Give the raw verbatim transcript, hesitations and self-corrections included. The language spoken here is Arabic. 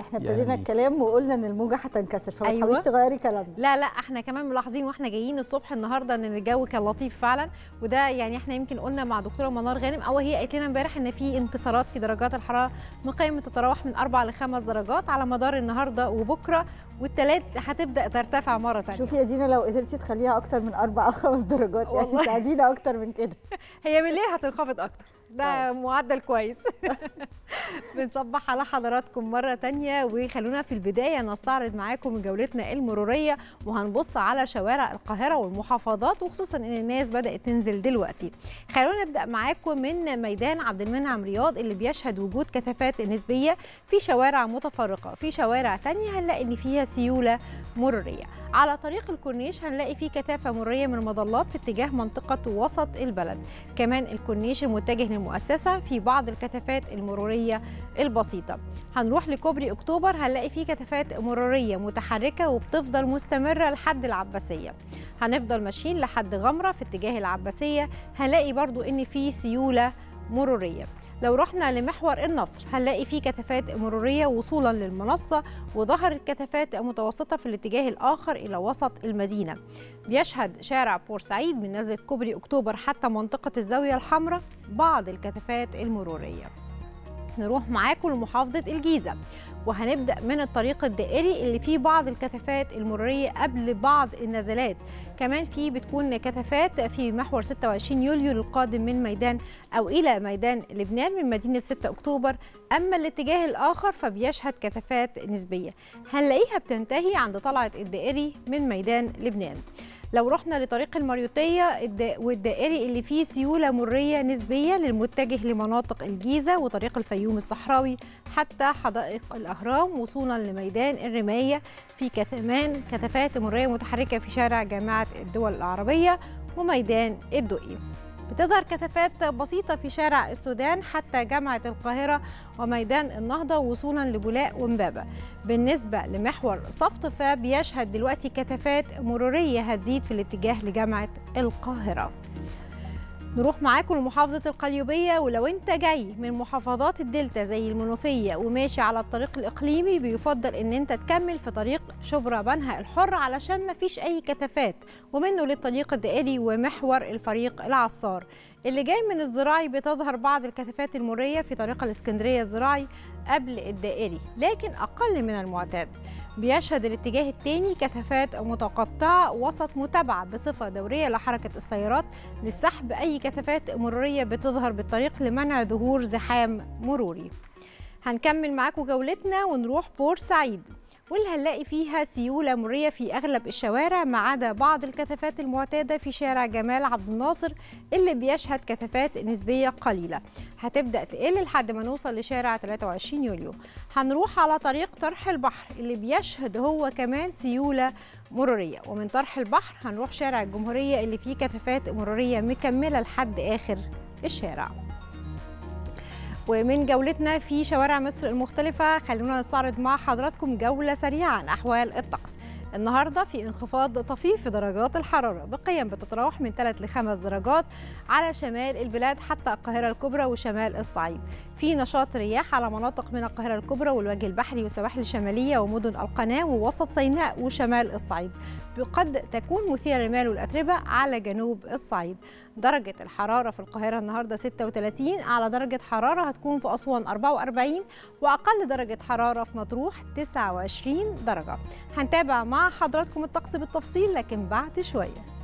احنا ابتدينا الكلام وقلنا ان الموجه هتنكسر، فما تحاوليش أيوة. تغيري كلامنا. لا لا احنا كمان ملاحظين واحنا جايين الصبح النهارده ان الجو كان لطيف فعلا، وده يعني احنا يمكن قلنا مع دكتوره منار غانم او هي قالت لنا امبارح ان في انكسارات في درجات الحراره مقايمه تتراوح من أربعة لخمسة درجات على مدار النهارده وبكره والثلاث هتبدا ترتفع مره ثانيه. شوفي يا دينا لو قدرتي تخليها اكتر من أربعة أو خمسة درجات يعني ساعدينا اكتر من كده. هي بالليل هتنخفض اكتر، ده معدل كويس. بنصبح على حضراتكم مرة تانية، وخلونا في البداية نستعرض معاكم جولتنا المرورية وهنبص على شوارع القاهرة والمحافظات، وخصوصا ان الناس بدأت تنزل دلوقتي. خلونا نبدأ معاكم من ميدان عبد المنعم رياض اللي بيشهد وجود كثافات نسبية في شوارع متفرقة، في شوارع تانية هنلاقي ان فيها سيولة مرورية. على طريق الكورنيش هنلاقي فيه كثافة مرورية من المظلات في اتجاه منطقة وسط البلد، كمان الكورنيش المتجه المؤسسة في بعض الكثافات المرورية البسيطة. هنروح لكوبري أكتوبر هنلاقي فيه كثافات مرورية متحركة وبتفضل مستمرة لحد العباسية. هنفضل ماشيين لحد غمرة في اتجاه العباسية هنلاقي برضو إن فيه سيولة مرورية. لو رحنا لمحور النصر هنلاقي فيه كثافات مرورية وصولا للمنصة، وظهرت كثافات متوسطة في الاتجاه الآخر إلى وسط المدينة. بيشهد شارع بورسعيد من نزلة كوبري أكتوبر حتى منطقة الزاوية الحمراء بعض الكثافات المرورية. نروح معاكم لمحافظة الجيزة وهنبدأ من الطريق الدائري اللي فيه بعض الكثافات المرورية قبل بعض النزلات، كمان فيه بتكون كثافات في محور ستة وعشرين يوليو للقادم من ميدان أو إلى ميدان لبنان من مدينة ستة أكتوبر. أما الاتجاه الآخر فبيشهد كثافات نسبية هنلاقيها بتنتهي عند طلعة الدائري من ميدان لبنان. لو رحنا لطريق المريوطية والدائري اللي فيه سيولة مرورية نسبية للمتجه لمناطق الجيزة وطريق الفيوم الصحراوي حتى حدائق الأهرام وصولا لميدان الرماية، في كمان كثافات مرورية متحركة في شارع جامعة الدول العربية وميدان الدقي. بتظهر كثافات بسيطة في شارع السودان حتى جامعة القاهرة وميدان النهضة وصولا لبولاق ومبابة. بالنسبة لمحور صفت فبيشهد دلوقتي كثافات مرورية هتزيد في الاتجاه لجامعة القاهرة. نروح معاكم لمحافظة القليوبية، ولو انت جاي من محافظات الدلتا زي المنوفية وماشي على الطريق الإقليمي بيفضل ان انت تكمل في طريق شبرا بنها الحر علشان ما فيش اي كثافات، ومنه للطريق الدائري ومحور الفريق العصار. اللي جاي من الزراعي بتظهر بعض الكثافات المرورية في طريق الإسكندرية الزراعي قبل الدائري لكن أقل من المعتاد. بيشهد الاتجاه الثاني كثافات متقطعة وسط متابعة بصفة دورية لحركة السيارات لسحب أي كثافات مرورية بتظهر بالطريق لمنع ظهور زحام مروري. هنكمل معاكم جولتنا ونروح بورسعيد واللي هنلاقي فيها سيولة مرورية في أغلب الشوارع ما عدا بعض الكثافات المعتادة في شارع جمال عبد الناصر اللي بيشهد كثافات نسبية قليلة هتبدأ تقل لحد ما نوصل لشارع ثلاثة وعشرين يوليو. هنروح على طريق طرح البحر اللي بيشهد هو كمان سيولة مرورية، ومن طرح البحر هنروح شارع الجمهورية اللي فيه كثافات مرورية مكملة لحد آخر الشارع. ومن جولتنا في شوارع مصر المختلفة خلونا نستعرض مع حضراتكم جولة سريعة عن أحوال الطقس. النهارده في انخفاض طفيف في درجات الحراره بقيم بتتراوح من ثلاثة لخمسة درجات على شمال البلاد حتى القاهره الكبرى وشمال الصعيد. في نشاط رياح على مناطق من القاهره الكبرى والوجه البحري والسواحل الشماليه ومدن القناه ووسط سيناء وشمال الصعيد، قد تكون مثيره للميل والاتربه على جنوب الصعيد. درجه الحراره في القاهره النهارده ستة وثلاثين، اعلى درجه حراره هتكون في اسوان أربعة وأربعين، واقل درجه حراره في مطروح تسعة وعشرين درجه. هنتابع مع مع حضراتكم الطقس بالتفصيل لكن بعد شوية.